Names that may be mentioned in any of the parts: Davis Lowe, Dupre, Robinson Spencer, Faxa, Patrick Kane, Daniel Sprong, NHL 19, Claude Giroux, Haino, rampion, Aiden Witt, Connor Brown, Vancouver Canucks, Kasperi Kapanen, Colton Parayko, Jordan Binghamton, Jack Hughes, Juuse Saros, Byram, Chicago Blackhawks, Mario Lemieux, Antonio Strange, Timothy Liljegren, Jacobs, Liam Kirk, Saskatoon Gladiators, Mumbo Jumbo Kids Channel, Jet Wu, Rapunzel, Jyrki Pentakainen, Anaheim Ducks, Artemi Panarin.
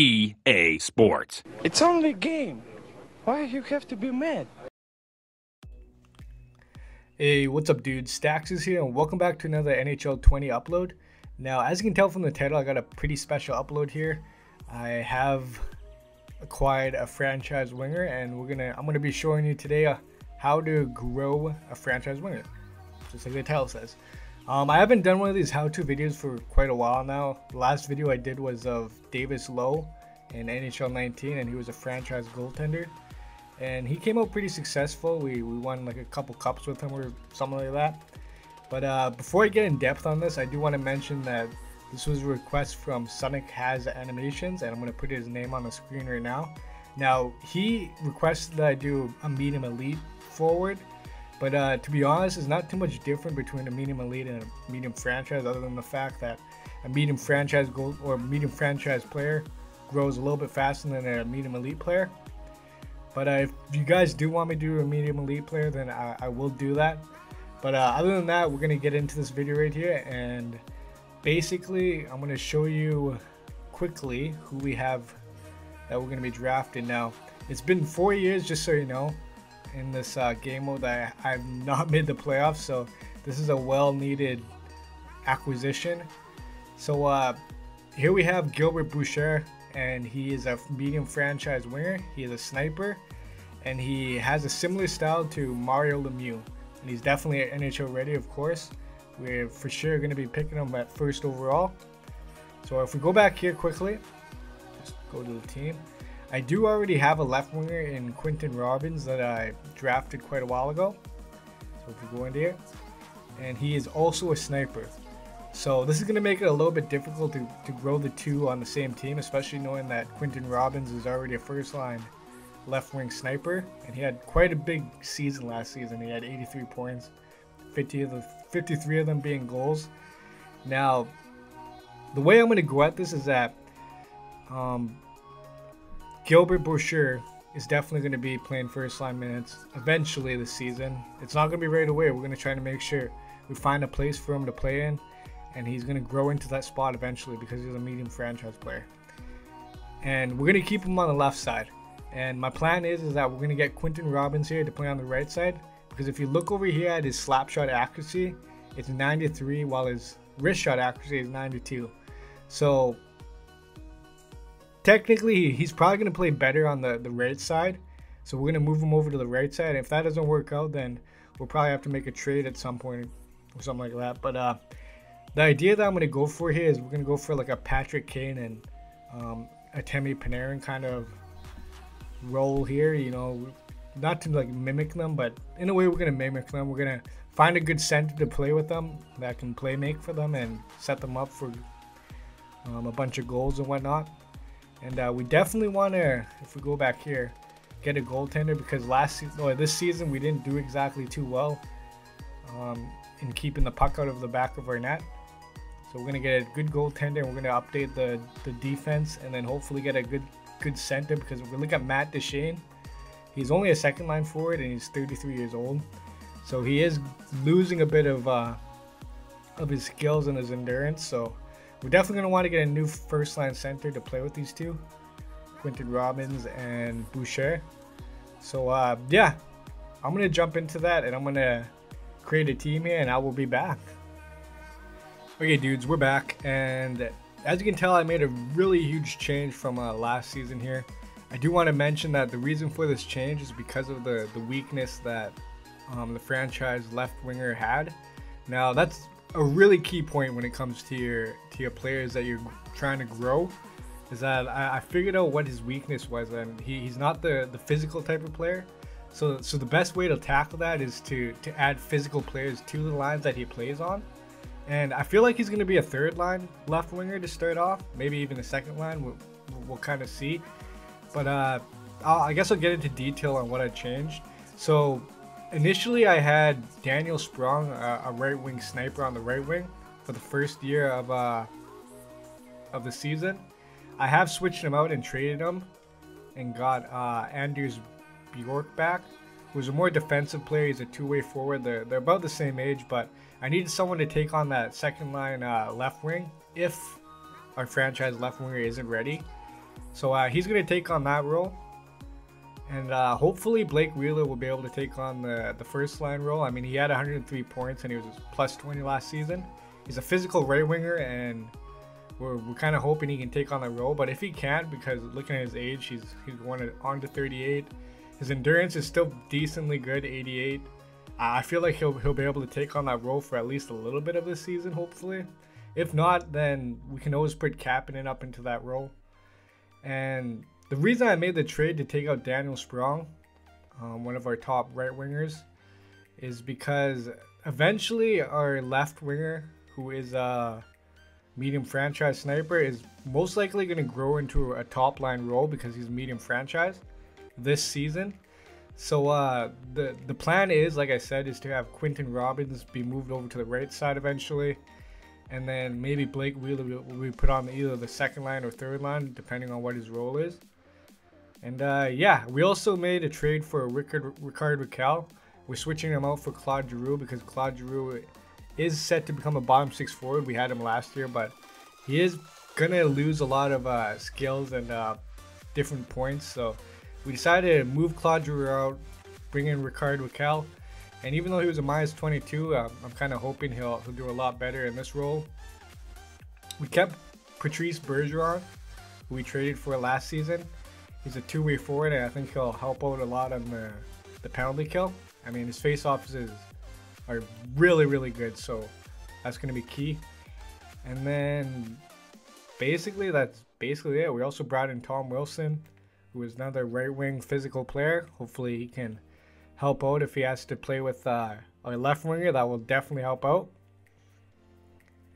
EA Sports. It's only a game. Why you have to be mad? Hey, what's up, dude? Stax is here, and welcome back to another NHL 20 upload. Now, as you can tell from the title, I got a pretty special upload here. I have acquired a franchise winger, and I'm gonna be showing you today how to grow a franchise winger, just like the title says. I haven't done one of these how-to videos for quite a while now. The last video I did was of Davis Lowe in NHL 19, and he was a franchise goaltender. And he came out pretty successful. We won like a couple cups with him or something like that. But before I get in depth on this, I do want to mention that this was a request from Sonic Has Animations, and I'm going to put his name on the screen right now. Now, he requested that I do a medium elite forward. But to be honest, it's not too much different between a medium elite and a medium franchise, other than the fact that a medium franchise goal or medium franchise player grows a little bit faster than a medium elite player. But if you guys do want me to do a medium elite player, then I will do that. But other than that, we're going to get into this video right here. And basically, I'm going to show you quickly who we have that we're going to be drafting. Now, it's been 4 years, just so you know, in this game mode that I've not made the playoffs, so this is a well-needed acquisition. So here we have Gilbert Boucher, and he is a medium franchise winger. He is a sniper, and he has a similar style to Mario Lemieux, and he's definitely NHL ready. Of course, we're for sure going to be picking him at first overall. So if we go back here quickly, just go to the team. I do already have a left winger in Quinton Robbins that I drafted quite a while ago. So if we go into here, and he is also a sniper. So this is going to make it a little bit difficult to grow the two on the same team, especially knowing that Quinton Robbins is already a first line left wing sniper. And he had quite a big season last season. He had 83 points, 53 of them being goals. Now, the way I'm going to go at this is that Gilbert Boucher is definitely going to be playing first line minutes eventually this season. It's not going to be right away. We're going to try to make sure we find a place for him to play in, and he's going to grow into that spot eventually because he's a medium franchise player. And we're going to keep him on the left side. And my plan is that we're going to get Quinton Robbins here to play on the right side, because if you look over here at his slapshot accuracy, it's 93, while his wrist shot accuracy is 92. So technically, he's probably going to play better on the right side, so we're going to move him over to the right side. And if that doesn't work out, then we'll probably have to make a trade at some point or something like that. But the idea that I'm going to go for here is we're going to go for like a Patrick Kane and Artemi Panarin kind of role here, you know, not to like mimic them, but in a way we're going to mimic them. We're going to find a good center to play with them that can play make for them and set them up for a bunch of goals and whatnot. And we definitely want to, if we go back here, get a goaltender, because this season we didn't do exactly too well in keeping the puck out of the back of our net. So we're going to get a good goaltender, and we're going to update the defense, and then hopefully get a good center, because if we look at Matt Duchene, he's only a second line forward, and he's 33 years old. So he is losing a bit of his skills and his endurance, so we're definitely going to want to get a new first-line center to play with these two, Quinton Robbins and Boucher. So, yeah, I'm going to jump into that, and I'm going to create a team here, and I will be back. Okay, dudes, we're back, and as you can tell, I made a really huge change from last season here. I do want to mention that the reason for this change is because of the weakness that the franchise left winger had. Now, that's a really key point when it comes to your players that you're trying to grow, is that I figured out what his weakness was, and he's not the physical type of player. So the best way to tackle that is to add physical players to the lines that he plays on. And I feel like he's going to be a third line left winger to start off, maybe even a second line. We'll kind of see. But I guess I'll get into detail on what I changed. So initially, I had Daniel Sprong, a right wing sniper on the right wing for the first year of the season. I have switched him out and traded him and got Anders Bjork back, who's a more defensive player. He's a two-way forward. They're about the same age, but I needed someone to take on that second line left wing if our franchise left winger isn't ready. So he's going to take on that role. And hopefully Blake Wheeler will be able to take on the first line role. I mean, he had 103 points and he was plus 20 last season. He's a physical right winger, and we're kind of hoping he can take on that role. But if he can't, because looking at his age, he's going on to 38. His endurance is still decently good, 88. I feel like he'll be able to take on that role for at least a little bit of this season, hopefully. If not, then we can always put Kapanen up into that role. And the reason I made the trade to take out Daniel Sprong, one of our top right wingers, is because eventually our left winger, who is a medium franchise sniper, is most likely going to grow into a top line role because he's medium franchise this season. So the plan is, like I said, is to have Quinton Robbins be moved over to the right side eventually. And then maybe Blake Wheeler will be put on either the second line or third line, depending on what his role is. And yeah, we also made a trade for Rickard Rakell. We're switching him out for Claude Giroux because Claude Giroux is set to become a bottom six forward. We had him last year, but he is going to lose a lot of skills and different points. So we decided to move Claude Giroux out, bring in Rickard Rakell. And even though he was a minus 22, I'm kind of hoping he'll do a lot better in this role. We kept Patrice Bergeron, who we traded for last season. He's a two-way forward, and I think he'll help out a lot on the penalty kill. I mean, his face-offs are really, really good, so that's going to be key. And then basically, that's basically it. We also brought in Tom Wilson, who is another right-wing physical player. Hopefully he can help out if he has to play with our left winger. That will definitely help out.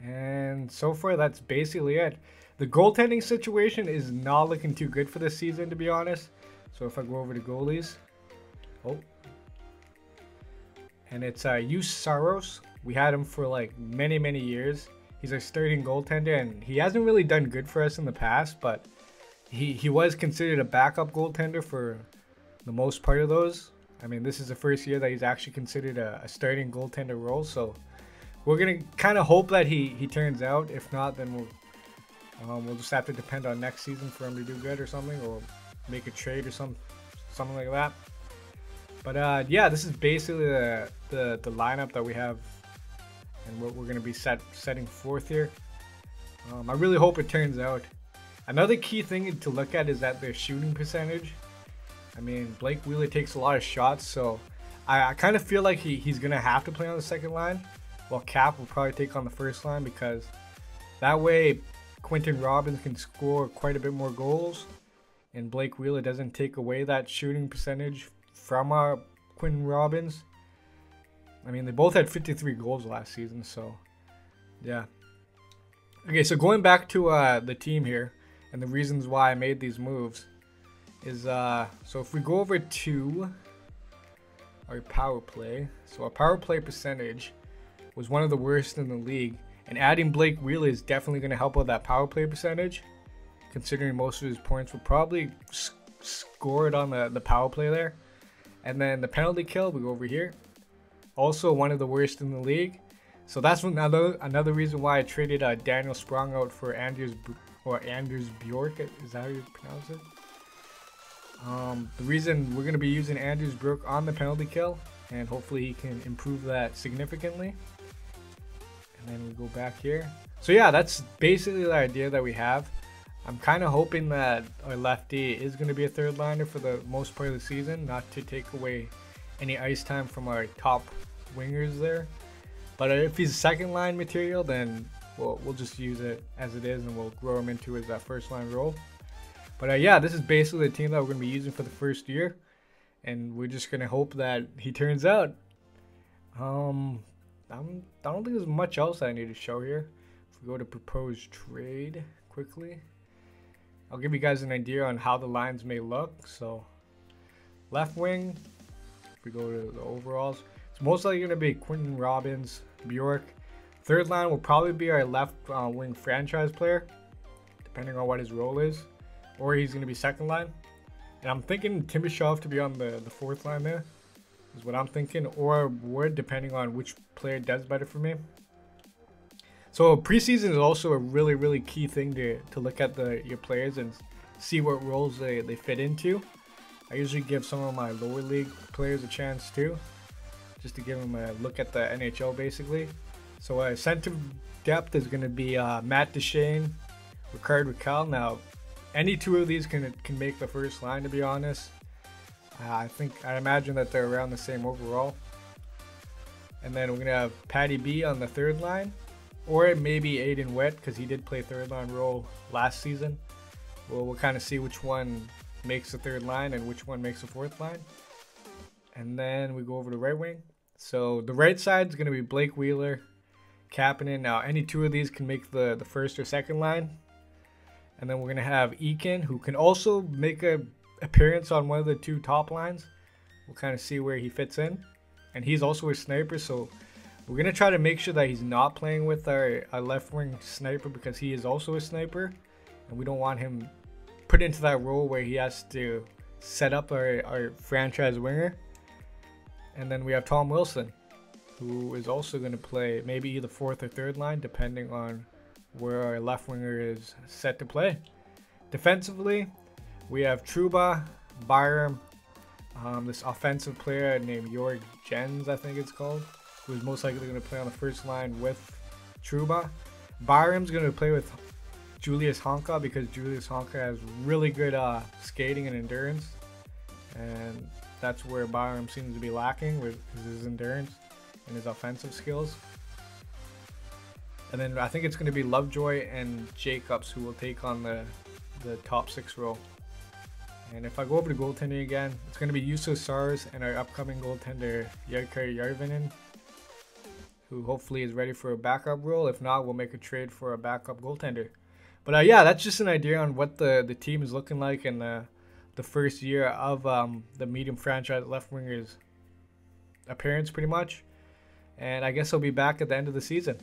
And so far, that's basically it. The goaltending situation is not looking too good for this season, to be honest. So if I go over to goalies, and it's Juuse Saros. We had him for like many years. He's our starting goaltender, and he hasn't really done good for us in the past, but he was considered a backup goaltender for the most part of those. I mean, this is the first year that he's actually considered a starting goaltender role, so we're going to kind of hope that he turns out. If not, then we'll just have to depend on next season for him to do good or something, or make a trade or something like that. But yeah, this is basically the lineup that we have and what we're going to be setting forth here. I really hope it turns out. Another key thing to look at is that their shooting percentage. I mean, Blake Wheeler takes a lot of shots, so I kind of feel like he's going to have to play on the second line, while Cap will probably take on the first line, because that way Quinton Robbins can score quite a bit more goals, and Blake Wheeler doesn't take away that shooting percentage from Quinton Robbins. I mean, they both had 53 goals last season, so yeah. Okay, so going back to the team here, and the reasons why I made these moves, is so if we go over to our power play, so our power play percentage was one of the worst in the league, and adding Blake Wheeler is definitely going to help out that power play percentage, considering most of his points were probably scored on the power play there. And then the penalty kill, we go over here, also one of the worst in the league. So that's another reason why I traded Daniel Sprong out for Anders Bjork. Is that how you pronounce it? The reason we're going to be using Anders Bjork on the penalty kill, and hopefully he can improve that significantly. And then we go back here. So yeah, that's basically the idea that we have. I'm kind of hoping that our lefty is going to be a third liner for the most part of the season, not to take away any ice time from our top wingers there. But if he's second line material, then we'll just use it as it is, and we'll grow him into his first line role. But yeah, this is basically the team that we're going to be using for the first year, and we're just going to hope that he turns out. I don't think there's much else that I need to show here. If we go to proposed trade quickly, I'll give you guys an idea on how the lines may look. So left wing, if we go to the overalls, it's most likely going to be Quinton Robbins, Bjork. Third line will probably be our left wing franchise player, depending on what his role is. Or he's going to be second line. And I'm thinking Timoshov to be on the fourth line there, is what I'm thinking. Or Ward, depending on which player does better for me. So preseason is also a really key thing to look at your players and see what roles they fit into. I usually give some of my lower league players a chance too, just to give them a look at the NHL basically. So center depth is going to be Matt Duchene, Rickard Rakell. Now, any two of these can make the first line, to be honest. I imagine that they're around the same overall. And then we're going to have Patty B on the third line, or maybe Aiden Wett, because he did play third line role last season. We'll kind of see which one makes the third line and which one makes the fourth line. And then we go over to right wing. So the right side is going to be Blake Wheeler, Kapanen. Now any two of these can make the first or second line. And then we're going to have Eakin, who can also make a appearance on one of the two top lines. We'll kind of see where he fits in. And he's also a sniper, so we're going to try to make sure that he's not playing with our left wing sniper, because he is also a sniper. And we don't want him put into that role where he has to set up our franchise winger. And then we have Tom Wilson, who is also going to play maybe either fourth or third line, depending on where our left winger is set to play. Defensively, we have Truba, Byram, this offensive player named Jorg Jens, I think it's called, who is most likely going to play on the first line with Truba. Byram's going to play with Julius Honka, because Julius Honka has really good skating and endurance, and that's where Byram seems to be lacking, with his endurance and his offensive skills. And then I think it's going to be Lovejoy and Jacobs who will take on the top six role. And if I go over to goaltending again, it's going to be Juuse Saros and our upcoming goaltender Jukai Jarvinen, who hopefully is ready for a backup role. If not, we'll make a trade for a backup goaltender. But yeah, that's just an idea on what the team is looking like in the first year of the medium franchise left winger's appearance, pretty much. And I guess I'll be back at the end of the season.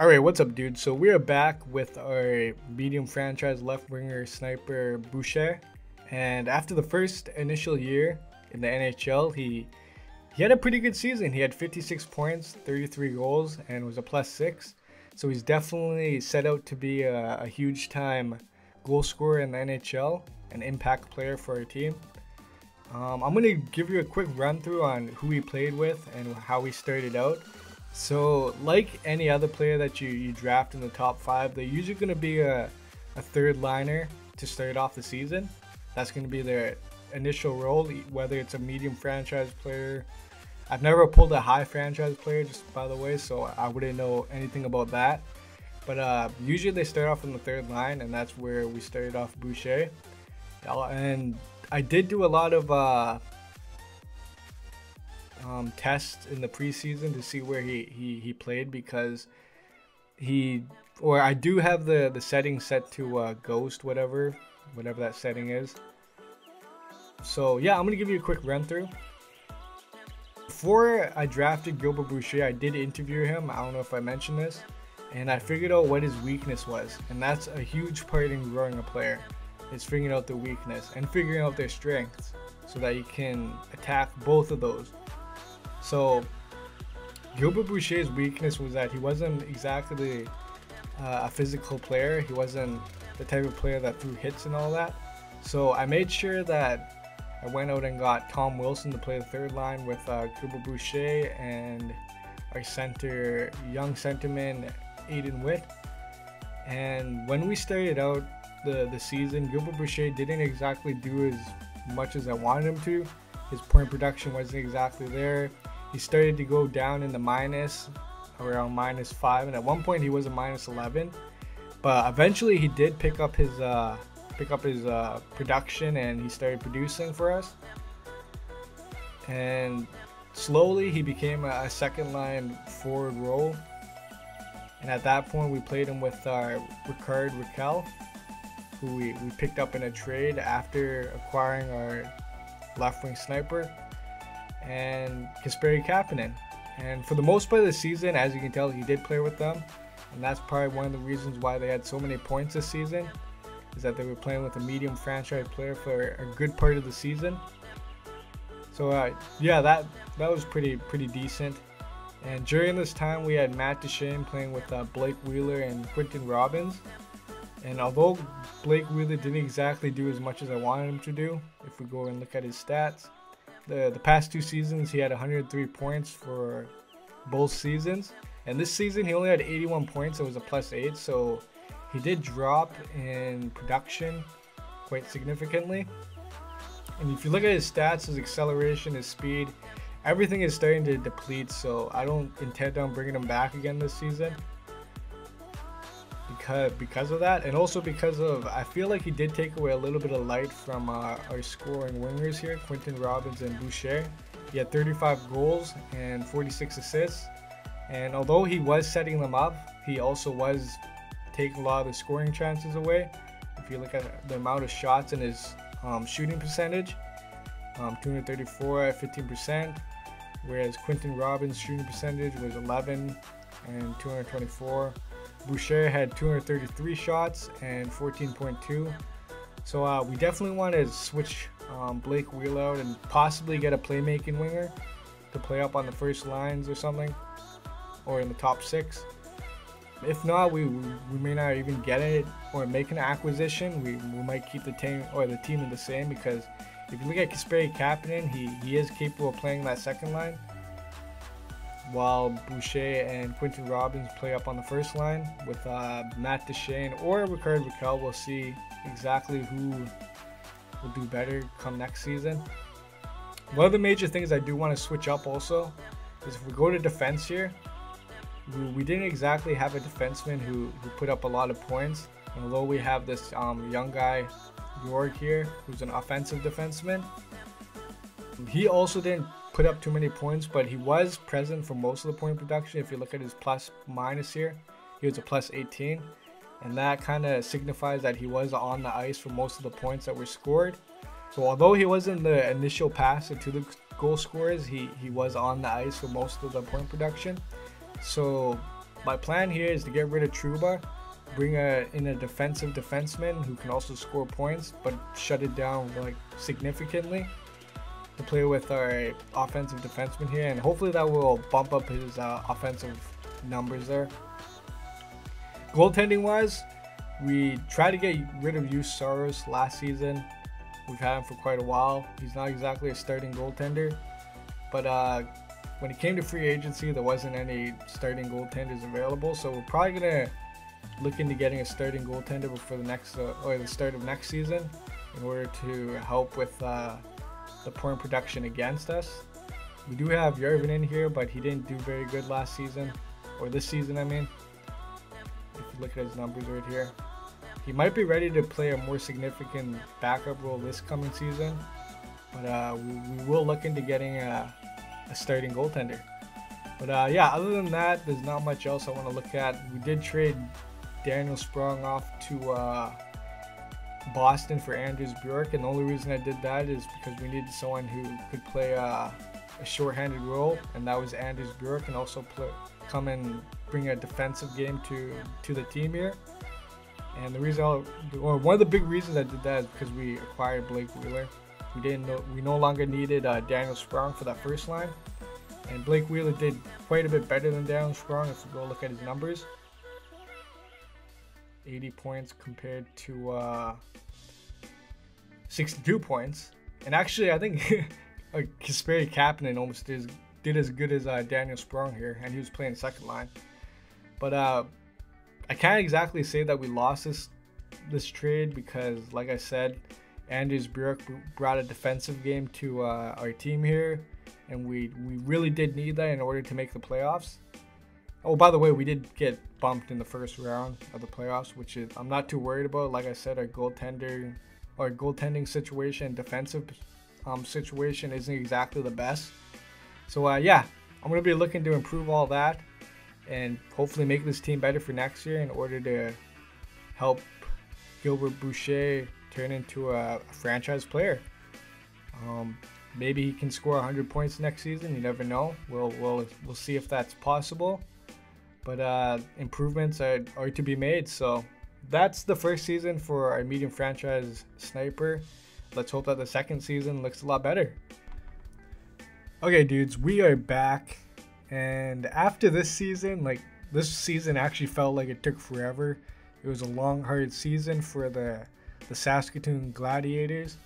Alright, what's up, dude? So we are back with our medium franchise left winger sniper Boucher, and after the first initial year in the NHL, he had a pretty good season. He had 56 points, 33 goals, and was a +6. So he's definitely set out to be a huge time goal scorer in the NHL, an impact player for our team. I'm going to give you a quick run through on who he played with and how he started out. So like any other player that you draft in the top five, they're usually going to be a third liner to start off the season. That's going to be their initial role, whether it's a medium franchise player. I've never pulled a high franchise player, just by the way, so I wouldn't know anything about that. But usually they start off in the third line, and that's where we started off Boucher. And I did do a lot of tests in the preseason to see where he played, because I do have the setting set to ghost, whatever that setting is. So yeah, I'm gonna give you a quick run through. Before I drafted Gilbert Boucher, I did interview him, I don't know if I mentioned this, and I figured out what his weakness was, and that's a huge part in growing a player. It's figuring out their weakness and figuring out their strengths so that you can attack both of those. So Gilbert Boucher's weakness was that he wasn't exactly a physical player. He wasn't the type of player that threw hits and all that. So I made sure that I went out and got Tom Wilson to play the third line with Gilbert Boucher and our center, young centerman Aiden Witt. And when we started out the season, Gilbert Boucher didn't exactly do as much as I wanted him to. His point production wasn't exactly there. He started to go down in the minus, around -5, and at one point he was a -11. But eventually he did pick up his production, and he started producing for us. And slowly he became a second line forward role. And at that point we played him with our Rickard Rakell, who we picked up in a trade after acquiring our left wing sniper, and Kasperi Kapanen. And for the most part of the season, as you can tell, he did play with them, and that's probably one of the reasons why they had so many points this season, is that they were playing with a medium franchise player for a good part of the season. So yeah, that was pretty decent. And during this time we had Matt Duchene playing with Blake Wheeler and Quinton Robbins, And although Blake Wheeler didn't exactly do as much as I wanted him to do, if we go and look at his stats, the past two seasons he had 103 points for both seasons, and this season he only had 81 points. It was a +8, so he did drop in production quite significantly. And if you look at his stats, his acceleration, his speed, everything is starting to deplete, so I don't intend on bringing him back again this season because of that, and also because of, I feel like he did take away a little bit of light from our scoring wingers here, Quinton Robbins and Boucher. He had 35 goals and 46 assists, and although he was setting them up, he also was taking a lot of the scoring chances away. If you look at the amount of shots and his shooting percentage, 234 at 15%, whereas Quinton Robbins' shooting percentage was 11 and 224. Boucher had 233 shots and 14.2. So we definitely want to switch Blake Wheeler out and possibly get a playmaking winger to play up on the first lines or something, or in the top six. If not, we may not even get it or make an acquisition. We might keep the team the same, because if you look at Kasperi Kapanen, he is capable of playing that second line, while Boucher and Quinton Robbins play up on the first line with Matt Duchene or Rickard Rakell. We'll see exactly who will do better come next season. One of the major things I do want to switch up also is, if we go to defense here, we didn't exactly have a defenseman who put up a lot of points. And although we have this young guy, Jorg, here, who's an offensive defenseman, he also didn't put up too many points, but he was present for most of the point production. If you look at his plus minus here, he was a +18, and that kind of signifies that he was on the ice for most of the points that were scored. So although he wasn't the initial passer to the goal scorers, he was on the ice for most of the point production. So my plan here is to get rid of Truba, bring in a defensive defenseman who can also score points but shut it down like significantly, to play with our offensive defenseman here, and hopefully that will bump up his offensive numbers there. Goaltending wise, we tried to get rid of Juuse Saros last season. We've had him for quite a while. He's not exactly a starting goaltender, but when it came to free agency, there wasn't any starting goaltenders available, so we're probably gonna look into getting a starting goaltender before the next or the start of next season, in order to help with the point production against us. We do have Jarvinen here, but he didn't do very good last season, or this season I mean. If you look at his numbers right here, he might be ready to play a more significant backup role this coming season, but we will look into getting a starting goaltender. But yeah, other than that, there's not much else I want to look at. We did trade Daniel Sprong off to Boston for Anders Bjork, and the only reason I did that is because we needed someone who could play a shorthanded role, and that was Anders Bjork, and also come and bring a defensive game to the team here. And the reason, one of the big reasons I did that, is because we acquired Blake Wheeler. We no longer needed Daniel Sprong for that first line, and Blake Wheeler did quite a bit better than Daniel Sprong. If we go look at his numbers, 80 points compared to 62 points. And actually, I think Kasperi Kapanen almost did as good as Daniel Sprong here, and he was playing second line. But I can't exactly say that we lost this trade, because like I said, Anders Bjork brought a defensive game to our team here, and we really did need that in order to make the playoffs. Oh, by the way, we did get bumped in the first round of the playoffs, which is, I'm not too worried about. Like I said, our goaltending situation, defensive situation isn't exactly the best. So yeah, I'm going to be looking to improve all that, and hopefully make this team better for next year, in order to help Gilbert Boucher turn into a franchise player. Maybe he can score 100 points next season. You never know. We'll see if that's possible. But improvements are to be made. So that's the first season for our medium franchise sniper. Let's hope that the second season looks a lot better. Okay, dudes, we are back. And after this season, like, this season actually felt like it took forever. It was a long, hard season for the Saskatoon Gladiators.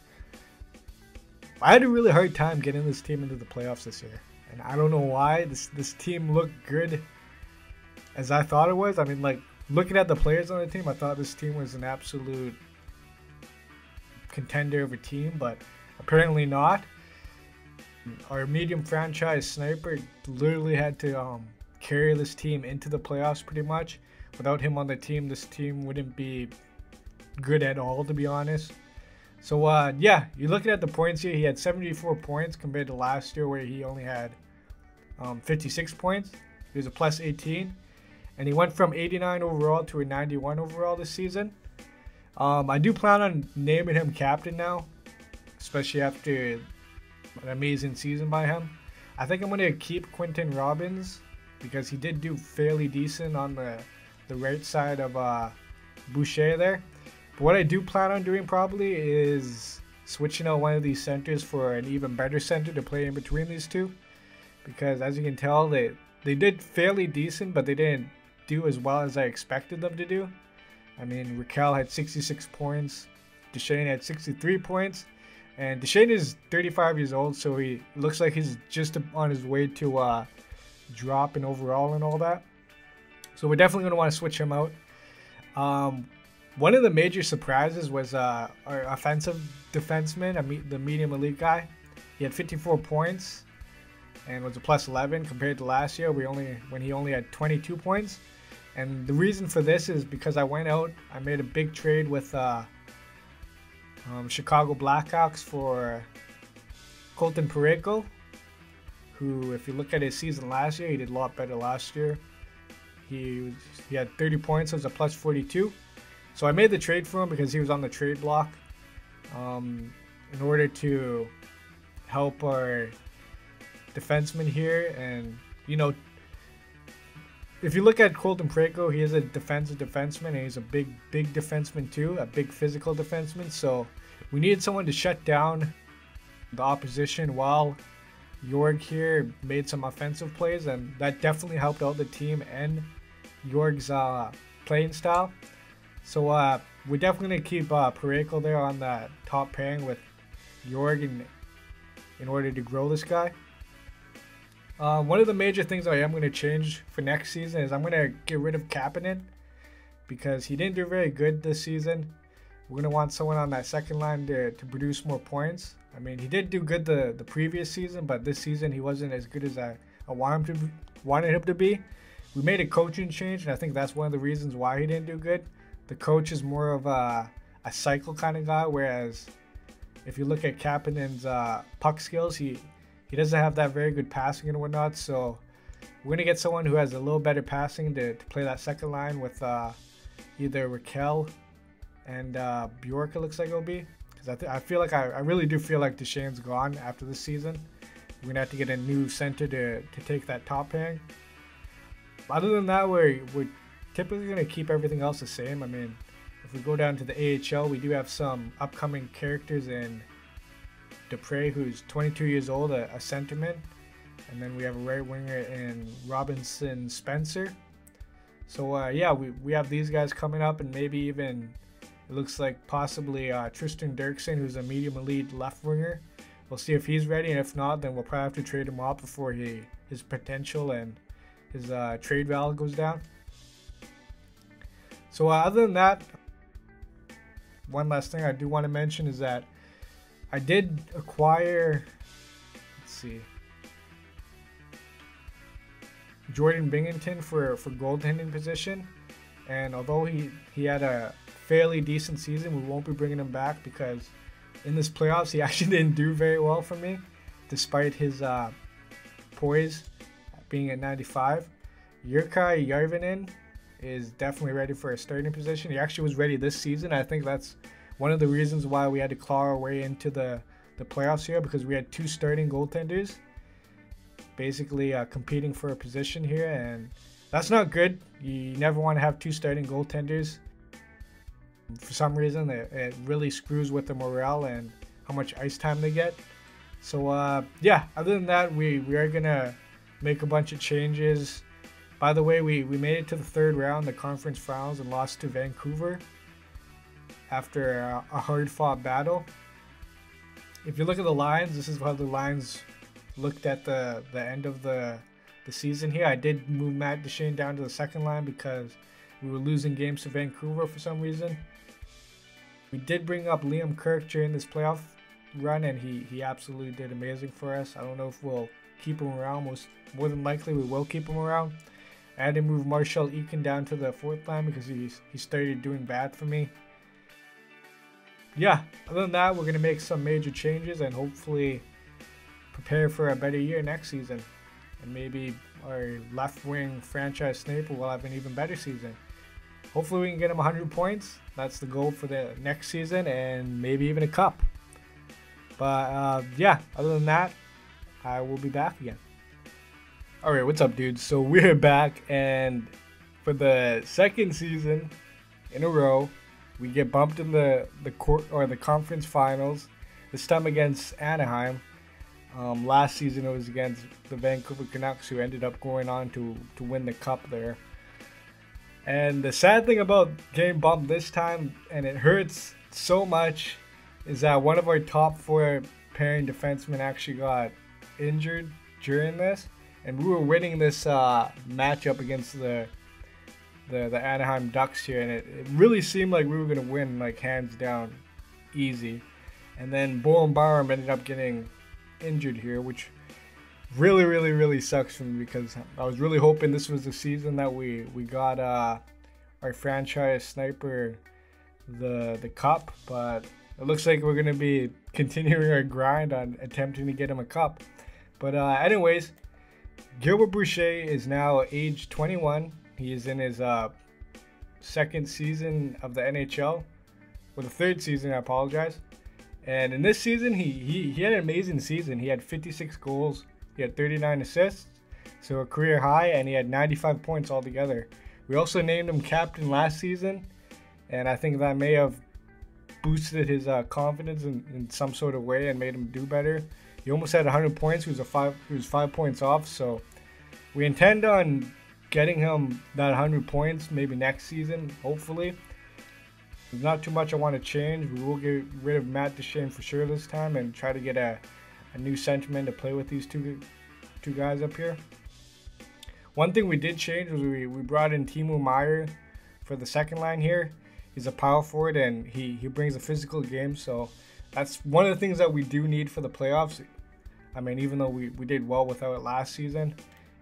I had a really hard time getting this team into the playoffs this year, and I don't know why. This team looked good as I thought it was. I mean, like, looking at the players on the team, I thought this team was an absolute contender of a team, but apparently not. Our medium franchise sniper literally had to carry this team into the playoffs pretty much. Without him on the team, this team wouldn't be good at all, to be honest. So yeah, you're looking at the points here. He had 74 points compared to last year where he only had 56 points. He was a plus 18, and he went from 89 overall to a 91 overall this season. I do plan on naming him captain now, especially after an amazing season by him. I think I'm going to keep Quinton Robbins because he did do fairly decent on the right side of Boucher there. But what I do plan on doing probably is switching out one of these centers for an even better center to play in between these two, because as you can tell, they did fairly decent, but they didn't do as well as I expected them to do. I mean, Rakell had 66 points, Duchene had 63 points. And Duchene is 35 years old, so he looks like he's just on his way to drop in overall and all that. So we're definitely going to want to switch him out. One of the major surprises was our offensive defenseman, the medium elite guy. He had 54 points and was a plus 11 compared to last year when he only had 22 points. And the reason for this is because I went out, I made a big trade with Chicago Blackhawks for Colton Parayko, who, if you look at his season last year, he did a lot better last year. He had 30 points, so it was a plus 42. So I made the trade for him because he was on the trade block in order to help our defenseman here. And, you know, if you look at Colton Parayko, he is a defensive defenseman, and he's a big defenseman too, a big physical defenseman. So we needed someone to shut down the opposition while Jorg here made some offensive plays, and that definitely helped out the team and Jorg's playing style. So we're definitely going to keep Parayko there on that top pairing with Jorg in order to grow this guy. One of the major things I am going to change for next season is I'm going to get rid of Kapanen because he didn't do very good this season. We're going to want someone on that second line to produce more points. I mean, he did do good the previous season, but this season he wasn't as good as I wanted him to be. We made a coaching change, and I think that's one of the reasons why he didn't do good. The coach is more of a cycle kind of guy, whereas if you look at Kapanen's puck skills, he doesn't have that very good passing and whatnot, so we're going to get someone who has a little better passing to play that second line with either Rakell and Bjork, it looks like it'll be. Because I feel like, I really do feel like Duchene's gone after this season. We're going to have to get a new center to take that top pairing. Other than that, we're typically going to keep everything else the same. I mean, if we go down to the AHL, we do have some upcoming characters in Dupre, who's 22 years old, a centerman, and then we have a right winger in Robinson Spencer. So yeah, we have these guys coming up, and maybe even it looks like possibly Tristan Dirksen, who's a medium elite left winger. We'll see if he's ready, and if not, then we'll probably have to trade him off before his potential and his trade value goes down. So other than that, one last thing I do want to mention is that I did acquire, let's see, Jordan Binghamton for goaltending position, and although he had a fairly decent season, we won't be bringing him back because in this playoffs he actually didn't do very well for me, despite his poise being at 95. Jukai Jarvinen is definitely ready for a starting position. He actually was ready this season. I think that's one of the reasons why we had to claw our way into the playoffs here, because we had two starting goaltenders basically competing for a position here, and that's not good. You never want to have two starting goaltenders. For some reason, it really screws with the morale and how much ice time they get. So yeah, other than that, we are going to make a bunch of changes By the way, we made it to the third round, the conference finals, and lost to Vancouver after a hard-fought battle. If you look at the lines, this is how the lines looked at the end of the season here. I did move Matt Duchene down to the second line because we were losing games to Vancouver for some reason. We did bring up Liam Kirk during this playoff run, and he absolutely did amazing for us. I don't know if we'll keep him around. More than likely, we will keep him around. I had to move Marshall Eakin down to the fourth line because he started doing bad for me. Yeah, other than that, we're going to make some major changes and hopefully prepare for a better year next season. And maybe our left-wing franchise Snape will have an even better season. Hopefully we can get him 100 points. That's the goal for the next season, and maybe even a cup. But yeah, other than that, I will be back again. Alright, what's up, dudes? So we're back, and for the second season in a row, we get bumped in the conference finals, this time against Anaheim. Last season it was against the Vancouver Canucks, who ended up going on to win the cup there. And the sad thing about getting bumped this time, and it hurts so much, is that one of our top four pairing defensemen actually got injured during this, and we were winning this matchup against the Anaheim Ducks here, and it really seemed like we were going to win, like, hands down, easy. And then Byram ended up getting injured here, which really sucks for me, because I was really hoping this was the season that we got our franchise sniper the cup, but it looks like we're going to be continuing our grind on attempting to get him a cup. But anyways, Gilbert Boucher is now age 21. He is in his second season of the NHL, or the third season, I apologize. And in this season, he had an amazing season. He had 56 goals, he had 39 assists, so a career high, and he had 95 points altogether. We also named him captain last season, and I think that may have boosted his confidence in some sort of way and made him do better. He almost had 100 points. He was 5 points off, so we intend on getting him that 100 points maybe next season, hopefully. There's not too much I want to change. We will get rid of Matt Duchene for sure this time and try to get a new sentiment to play with these two guys up here. One thing we did change was we brought in Timo Meier for the second line here. He's a power forward, and he brings a physical game, so that's one of the things that we do need for the playoffs. I mean, even though we did well without it last season,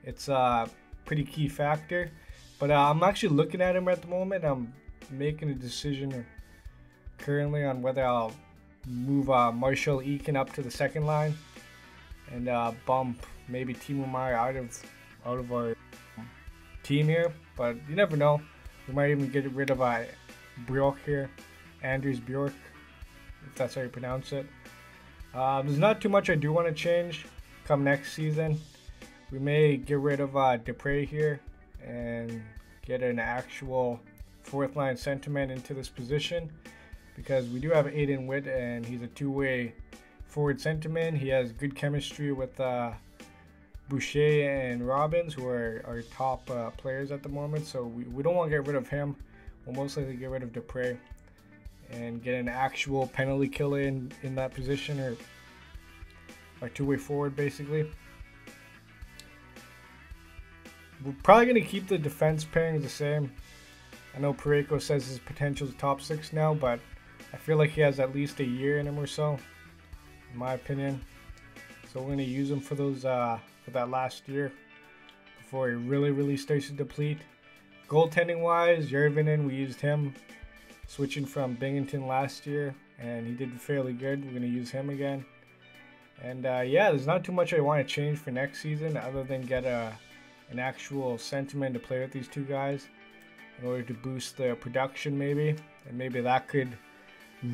it's a pretty key factor. But I'm actually looking at him at the moment. I'm making a decision currently on whether I'll move Marshall Eakin up to the second line and bump maybe Timo Meier out of our team here. But you never know. We might even get rid of Bjork here, Anders Bjork, if that's how you pronounce it. There's not too much I do want to change come next season. We may get rid of Dupre here and get an actual fourth line centerman into this position, because we do have Aiden Witt, and he's a two-way forward centerman. He has good chemistry with Boucher and Robbins, who are our top players at the moment, so we don't want to get rid of him. We'll most likely get rid of Dupre and get an actual penalty killer in that position, or a two-way forward basically. We're probably going to keep the defense pairings the same. I know Parayko says his potential is top six now, but I feel like he has at least a year in him or so, in my opinion. So we're going to use him for those for that last year before he really starts to deplete. Goaltending wise, Jarvinen, we used him switching from Binghamton last year, and he did fairly good. We're going to use him again. And yeah, there's not too much I want to change for next season, other than get an actual sentiment to play with these two guys in order to boost their production, maybe. And maybe that could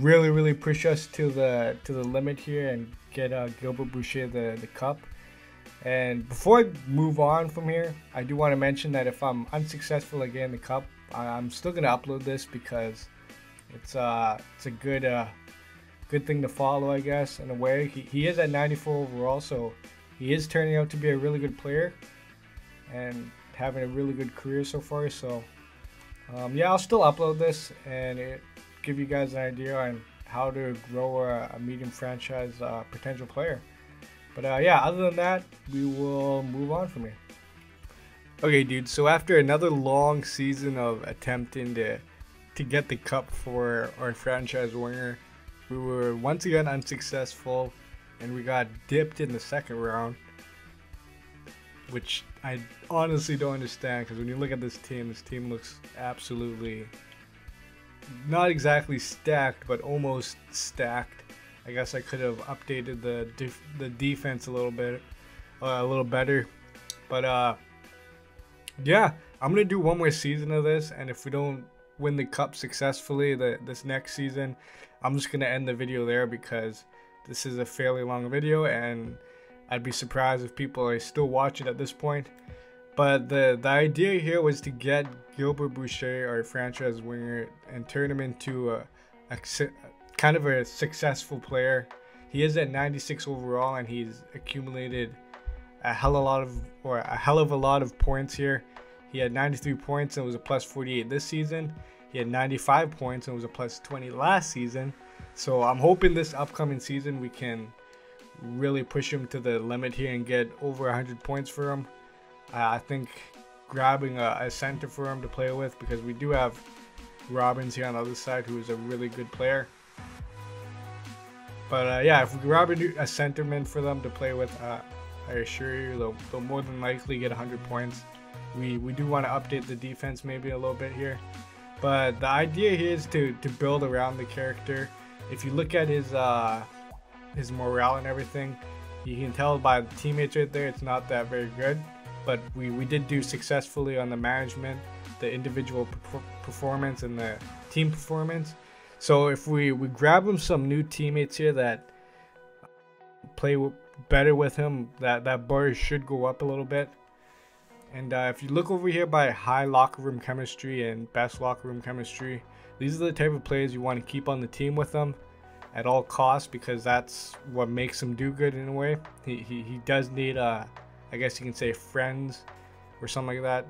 really push us to the limit here and get Gilbert Boucher the cup. And before I move on from here, I do want to mention that if I'm unsuccessful at getting the cup, I'm still going to upload this, because it's a good thing to follow, I guess, in a way. He is at 94 overall, so he is turning out to be a really good player. And having a really good career so far. So yeah, I'll still upload this and give you guys an idea on how to grow a medium franchise potential player. But yeah, other than that, we will move on from here. Okay, dude, so after another long season of attempting to get the cup for our franchise winger, we were once again unsuccessful and we got dipped in the second round, which I honestly don't understand, because when you look at this team looks absolutely not exactly stacked, but almost stacked. I guess I could have updated the defense a little better, but yeah, I'm gonna do one more season of this, and if we don't win the cup successfully this next season, I'm just gonna end the video there, because this is a fairly long video and I'd be surprised if people are still watching at this point. But the idea here was to get Gilbert Boucher, our franchise winger, and turn him into a kind of a successful player. He is at 96 overall and he's accumulated a hell of a lot of points here. He had 93 points and was a +48 this season. He had 95 points and was a +20 last season. So I'm hoping this upcoming season we can really push him to the limit here and get over 100 points for him. I think grabbing a center for him to play with, because we do have Robbins here on the other side who is a really good player. But yeah, if we grab a centerman for them to play with, I assure you they'll more than likely get 100 points. We do want to update the defense maybe a little bit here, but the idea here is to build around the character. If you look at his morale and everything, you can tell by the teammates right there it's not that very good, but we did do successfully on the management, the individual performance and the team performance. So if we grab him some new teammates here that play better with him, that bar should go up a little bit. And if you look over here by high locker room chemistry and best locker room chemistry, these are the type of players you want to keep on the team with them at all costs, because that's what makes him do good in a way. He does need, I guess you can say, friends or something like that,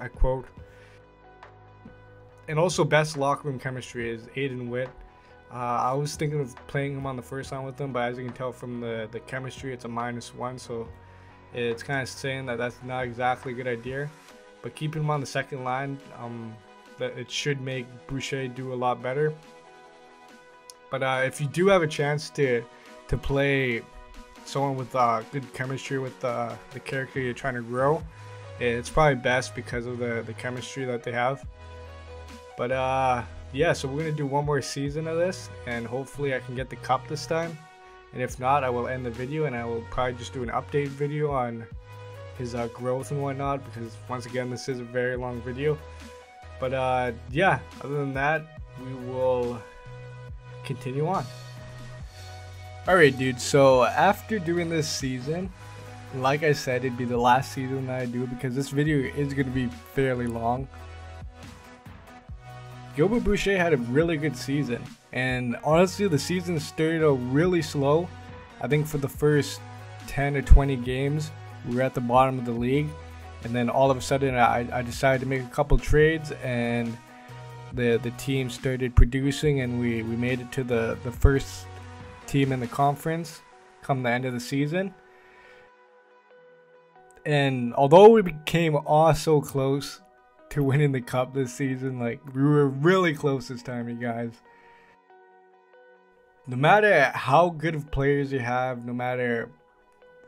I quote. And also best locker room chemistry is Aiden Witt. I was thinking of playing him on the first line with them, but as you can tell from the chemistry, it's a -1, so it's kind of saying that that's not exactly a good idea. But keeping him on the second line, that it should make Boucher do a lot better. But if you do have a chance to play someone with good chemistry with the character you're trying to grow, it's probably best because of the chemistry that they have. But yeah, so we're gonna do one more season of this, and hopefully I can get the cup this time. And if not, I will end the video and I will probably just do an update video on his growth and whatnot, because once again, this is a very long video. But yeah, other than that, we will continue on. Alright, dude, so after doing this season, like I said, it'd be the last season that I do, because this video is going to be fairly long. Gilbert Boucher had a really good season, and honestly the season started out really slow. I think for the first 10 or 20 games we were at the bottom of the league, and then all of a sudden I decided to make a couple trades and the team started producing, and we made it to the first team in the conference come the end of the season. And although we became so close to winning the cup this season, like we were really close this time, you guys. No matter how good of players you have, no matter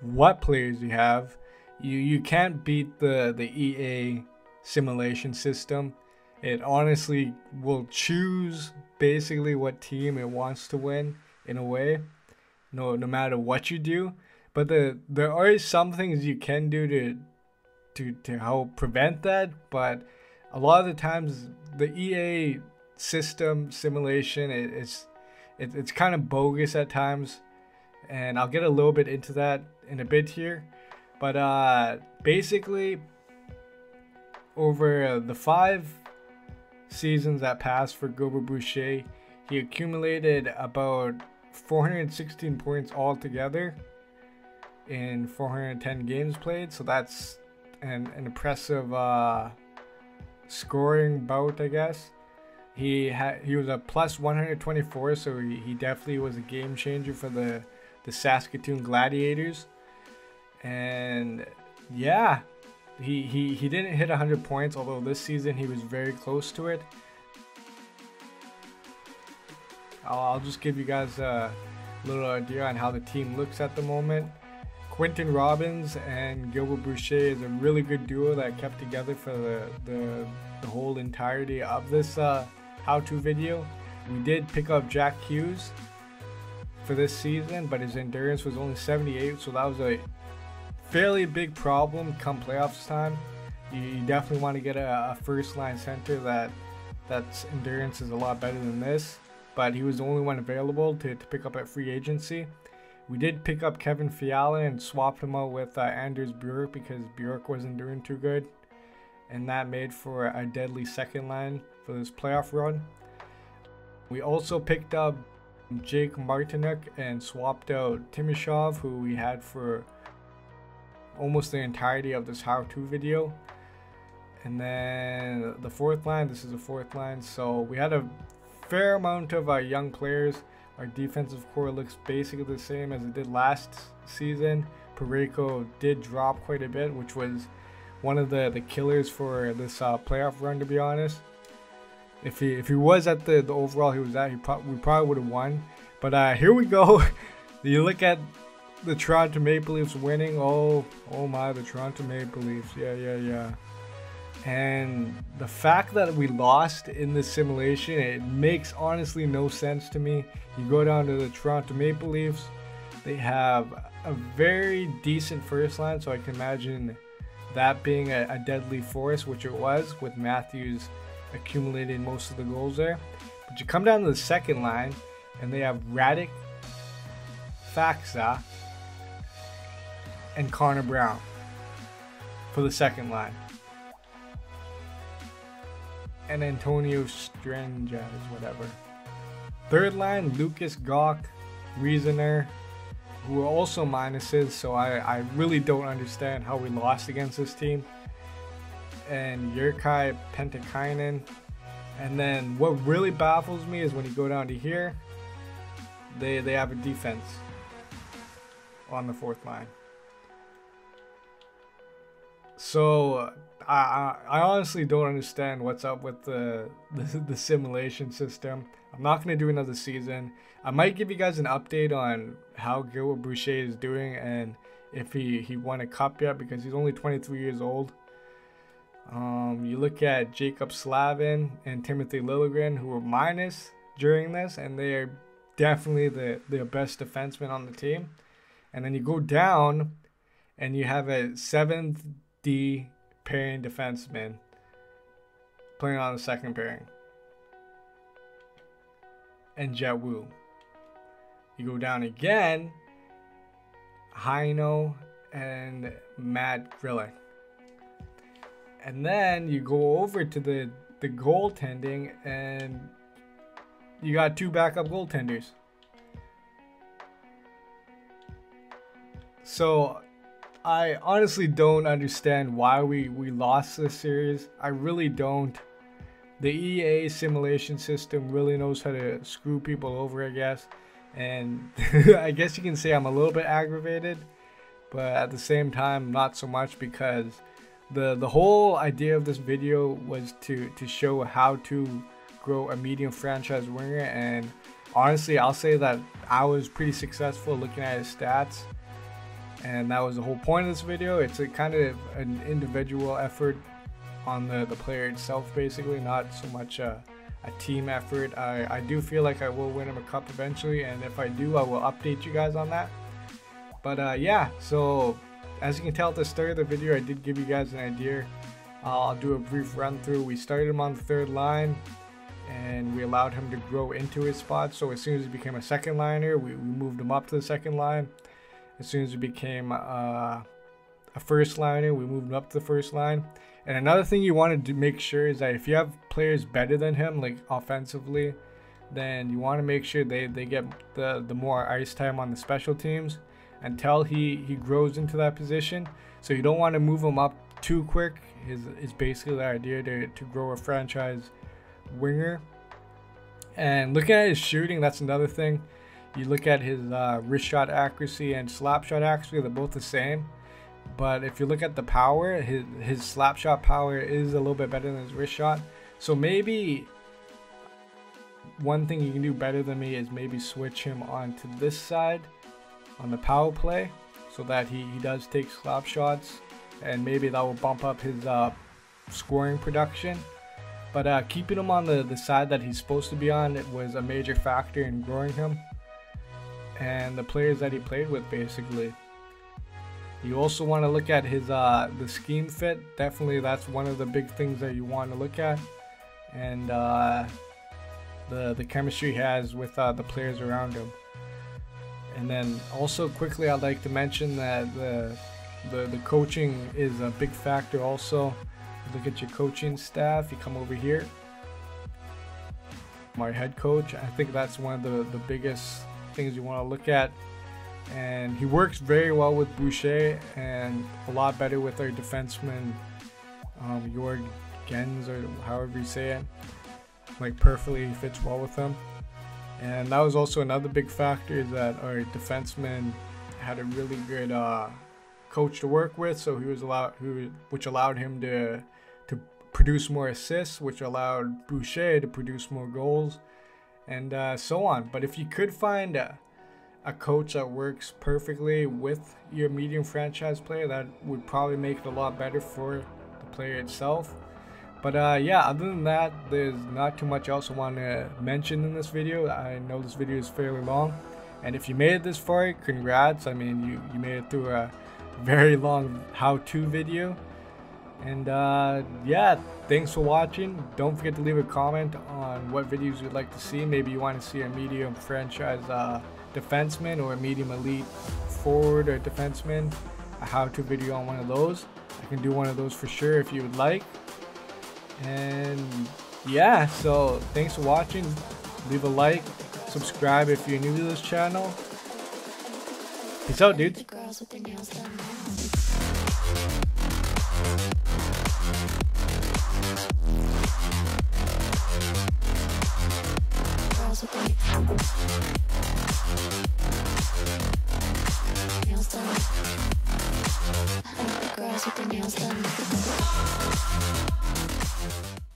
what players you have, you can't beat the EA simulation system. It honestly will choose basically what team it wants to win in a way, no matter what you do. But there are some things you can do to help prevent that, but a lot of the times the EA system simulation, it's kind of bogus at times, and I'll get a little bit into that in a bit here. But basically over the 5 seasons that passed for Gilbert Boucher, he accumulated about 416 points altogether in 410 games played, so that's an impressive scoring bout, I guess. He was a plus 124, so he definitely was a game changer for the Saskatoon Gladiators. And yeah, he didn't hit 100 points, although this season he was very close to it. I'll just give you guys a little idea on how the team looks at the moment. Quinton Robbins and Gilbert Boucher is a really good duo that kept together for the whole entirety of this how-to video. We did pick up Jack Hughes for this season, but his endurance was only 78, so that was a fairly big problem come playoffs time. You definitely want to get a first-line center that's endurance is a lot better than this, but he was the only one available to pick up at free agency. We did pick up Kevin Fiala and swapped him out with Anders Bjork because Bjork wasn't doing too good, and that made for a deadly second line for this playoff run. We also picked up Jake Martinuk and swapped out Timoshov, who we had for almost the entirety of this how-to video. And then the fourth line, this is the fourth line, so we had a fair amount of young players. Our defensive core looks basically the same as it did last season. Parayko did drop quite a bit, which was one of the killers for this playoff run, to be honest. If he was at the overall he was at, we probably would have won. But here we go. You look at the Toronto Maple Leafs winning. Oh my, the Toronto Maple Leafs. Yeah. And the fact that we lost in this simulation, it makes honestly no sense to me. You go down to the Toronto Maple Leafs, they have a very decent first line, so I can imagine that being a deadly force, which it was, with Matthews accumulating most of the goals there. But you come down to the second line, and they have Radic, Faxa, and Connor Brown for the second line. And Antonio Strange, whatever. Third line, Lucas Gok, Reasoner, who are also minuses, so I really don't understand how we lost against this team. And Jyrki Pentakainen. And then what really baffles me is when you go down to here, they have a defense on the fourth line. So I honestly don't understand what's up with the simulation system. I'm not going to do another season. I might give you guys an update on how Gilbert Boucher is doing and if he won a cup yet, because he's only 23 years old. You look at Jacob Slavin and Timothy Liljegren, who were minus during this, and they are definitely the best defenseman on the team. And then you go down and you have a 7th D pairing defenseman playing on the second pairing, and Jet Wu. You go down again, Haino and Matt Grillick, and then you go over to the goaltending and you got two backup goaltenders. So I honestly don't understand why we lost this series. I really don't. The EA simulation system really knows how to screw people over, I guess. And I guess you can say I'm a little bit aggravated, but at the same time, not so much, because the whole idea of this video was to show how to grow a medium franchise winger. And honestly, I'll say that I was pretty successful looking at his stats. And that was the whole point of this video. It's a kind of an individual effort on the player itself, basically, not so much a team effort. I do feel like I will win him a cup eventually, and if I do, I will update you guys on that. But yeah, so as you can tell at the start of the video, I did give you guys an idea. I'll do a brief run through. We started him on the third line, and we allowed him to grow into his spot. So as soon as he became a second liner, we moved him up to the second line. As soon as he became a first liner, we moved him up to the first line. And another thing you want to make sure is that if you have players better than him, like offensively, then you want to make sure they get the more ice time on the special teams until he grows into that position. So you don't want to move him up too quick is basically the idea to grow a franchise winger. And looking at his shooting, that's another thing. You look at his wrist shot accuracy and slap shot accuracy, they're both the same. But if you look at the power, his slap shot power is a little bit better than his wrist shot. So maybe one thing you can do better than me is maybe switch him onto this side on the power play so that he does take slap shots, and maybe that will bump up his scoring production. But keeping him on the side that he's supposed to be on, it was a major factor in growing him and the players that he played with, basically. You also want to look at his the scheme fit. Definitely, that's one of the big things that you want to look at, and the chemistry he has with the players around him. And then also quickly, I'd like to mention that the coaching is a big factor. Also, look at your coaching staff. You come over here, my head coach. I think that's one of the biggest things you want to look at. And he works very well with Boucher, and a lot better with our defenseman, Jorg Jens, or however you say it. Like, perfectly fits well with him. And that was also another big factor, that our defenseman had a really good coach to work with, so he was which allowed him to produce more assists, which allowed Boucher to produce more goals, and so on. But if you could find a coach that works perfectly with your medium franchise player, that would probably make it a lot better for the player itself. But yeah, other than that, there's not too much else I want to mention in this video. I know this video is fairly long, and if you made it this far, congrats. I mean, you made it through a very long how-to video. And yeah, thanks for watching. Don't forget to leave a comment on what videos you'd like to see. Maybe you want to see a medium franchise defenseman, or a medium elite forward or defenseman, a how-to video on one of those. I can do one of those for sure if you would like. And yeah, so thanks for watching. Leave a like, subscribe if you're new to this channel. Peace out, dudes. Nails done. I like the girls with their nails done.